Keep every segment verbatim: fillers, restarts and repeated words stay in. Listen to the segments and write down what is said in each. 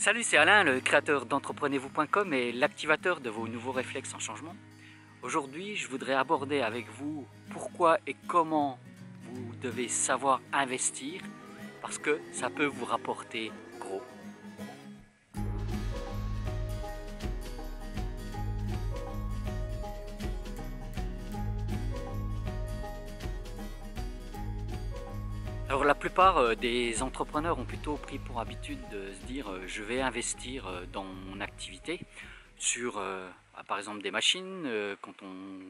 Salut, c'est Alain, le créateur d'entreprenez-vous point com et l'activateur de vos nouveaux réflexes en changement. Aujourd'hui, je voudrais aborder avec vous pourquoi et comment vous devez savoir investir, parce que ça peut vous rapporter gros. Alors la plupart des entrepreneurs ont plutôt pris pour habitude de se dire je vais investir dans mon activité sur par exemple des machines, quand on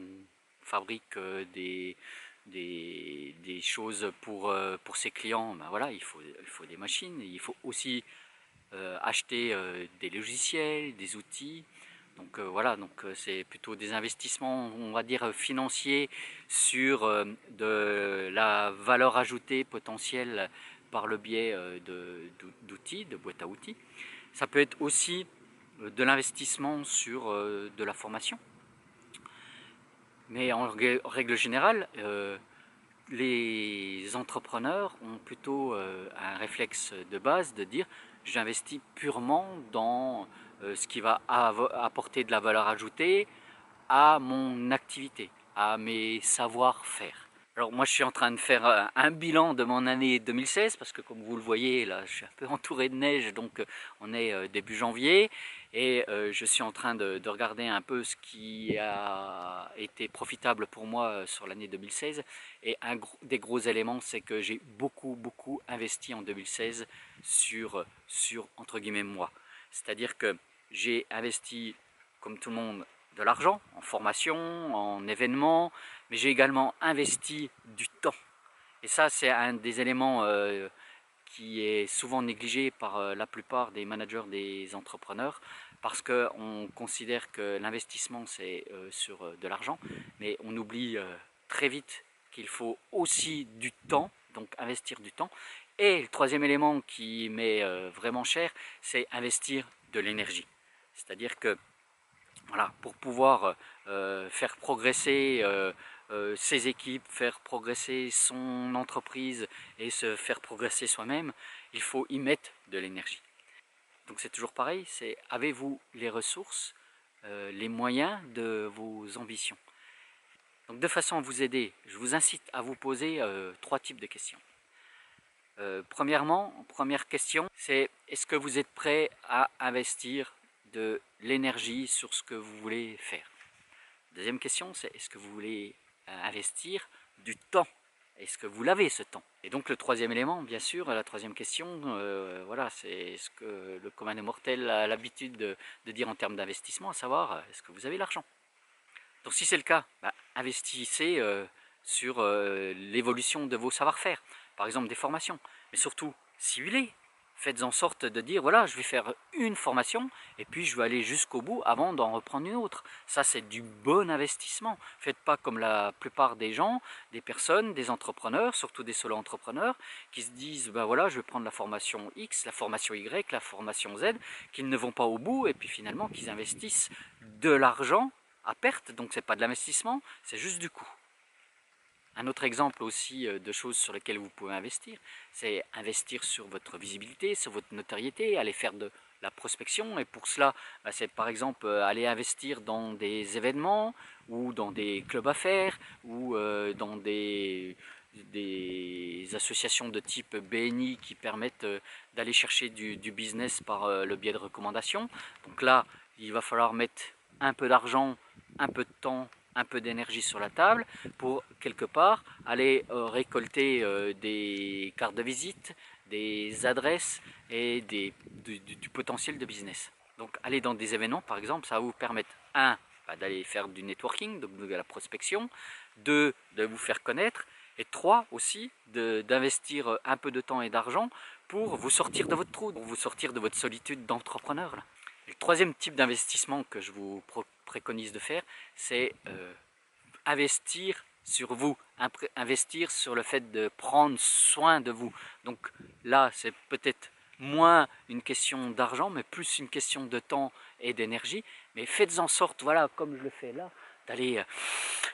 fabrique des, des, des choses pour, pour ses clients, ben voilà, il faut, il faut des machines, il faut aussi acheter des logiciels, des outils. Donc euh, voilà, donc euh, c'est plutôt des investissements, on va dire, financiers sur euh, de la valeur ajoutée potentielle par le biais euh, d'outils, de, de boîtes à outils. Ça peut être aussi euh, de l'investissement sur euh, de la formation. Mais en règle générale, euh, les entrepreneurs ont plutôt euh, un réflexe de base de dire « j'investis purement dans… » ce qui va apporter de la valeur ajoutée à mon activité, à mes savoir-faire. Alors moi je suis en train de faire un bilan de mon année deux mille seize, parce que comme vous le voyez là je suis un peu entouré de neige, donc on est début janvier, et je suis en train de, de regarder un peu ce qui a été profitable pour moi sur l'année deux mille seize, et un des gros éléments c'est que j'ai beaucoup beaucoup investi en deux mille seize sur, sur entre guillemets moi. C'est-à-dire que j'ai investi, comme tout le monde, de l'argent, en formation, en événements, mais j'ai également investi du temps. Et ça, c'est un des éléments euh, qui est souvent négligé par euh, la plupart des managers, des entrepreneurs, parce qu'on considère que l'investissement, c'est euh, sur euh, de l'argent, mais on oublie euh, très vite qu'il faut aussi du temps, donc investir du temps. Et le troisième élément qui m'est vraiment cher, c'est investir de l'énergie. C'est-à-dire que voilà, pour pouvoir euh, faire progresser euh, euh, ses équipes, faire progresser son entreprise et se faire progresser soi-même, il faut y mettre de l'énergie. Donc c'est toujours pareil, c'est avez-vous les ressources, euh, les moyens de vos ambitions. Donc de façon à vous aider, je vous incite à vous poser euh, trois types de questions. Euh, premièrement, première question, c'est est-ce que vous êtes prêt à investir de l'énergie sur ce que vous voulez faire? Deuxième question, c'est est-ce que vous voulez euh, investir du temps? Est-ce que vous l'avez ce temps? Et donc le troisième élément, bien sûr, la troisième question, euh, voilà, c'est ce que le commun des mortels a l'habitude de, de dire en termes d'investissement, à savoir est-ce que vous avez l'argent? Donc si c'est le cas, bah, investissez euh, sur euh, l'évolution de vos savoir-faire. Par exemple des formations, mais surtout ciblez, faites en sorte de dire voilà je vais faire une formation et puis je vais aller jusqu'au bout avant d'en reprendre une autre. Ça c'est du bon investissement, faites pas comme la plupart des gens, des personnes, des entrepreneurs, surtout des solo entrepreneurs qui se disent ben voilà je vais prendre la formation X, la formation Y, la formation Z, qu'ils ne vont pas au bout et puis finalement qu'ils investissent de l'argent à perte, donc c'est pas de l'investissement, c'est juste du coût. Un autre exemple aussi de choses sur lesquelles vous pouvez investir, c'est investir sur votre visibilité, sur votre notoriété, aller faire de la prospection. Et pour cela, c'est par exemple aller investir dans des événements ou dans des clubs affaires ou dans des, des associations de type B N I qui permettent d'aller chercher du, du business par le biais de recommandations. Donc là, il va falloir mettre un peu d'argent, un peu de temps, un peu d'énergie sur la table pour quelque part aller euh, récolter euh, des cartes de visite, des adresses et des, du, du potentiel de business. Donc aller dans des événements par exemple, ça va vous permettre un bah, d'aller faire du networking, donc de la prospection, deux de vous faire connaître et trois aussi d'investir un peu de temps et d'argent pour vous sortir de votre trou, pour vous sortir de votre solitude d'entrepreneur. Le troisième type d'investissement que je vous préconise de faire, c'est euh, investir sur vous, investir sur le fait de prendre soin de vous. Donc là, c'est peut-être moins une question d'argent, mais plus une question de temps et d'énergie. Mais faites en sorte, voilà, comme je le fais là, d'aller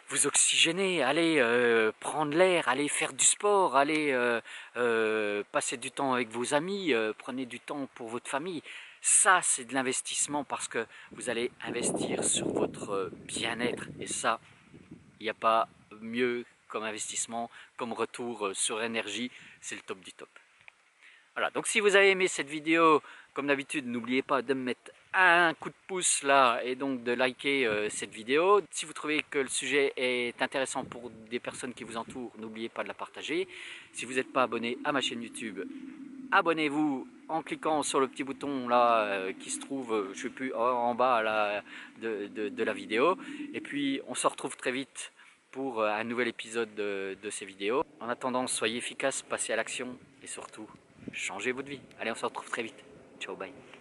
vous oxygéner, aller euh, prendre l'air, aller faire du sport, aller euh, euh, passer du temps avec vos amis, euh, prenez du temps pour votre famille. Ça, c'est de l'investissement parce que vous allez investir sur votre bien-être. Et ça, il n'y a pas mieux comme investissement, comme retour sur énergie. C'est le top du top. Voilà, donc si vous avez aimé cette vidéo, comme d'habitude, n'oubliez pas de me mettre un coup de pouce là et donc de liker euh, cette vidéo. Si vous trouvez que le sujet est intéressant pour des personnes qui vous entourent, n'oubliez pas de la partager. Si vous n'êtes pas abonné à ma chaîne YouTube, abonnez-vous en cliquant sur le petit bouton là euh, qui se trouve, je ne sais plus, en bas là, de, de, de la vidéo. Et puis on se retrouve très vite pour un nouvel épisode de, de ces vidéos. En attendant, soyez efficaces, passez à l'action et surtout, changez votre vie. Allez, on se retrouve très vite. Ciao, bye.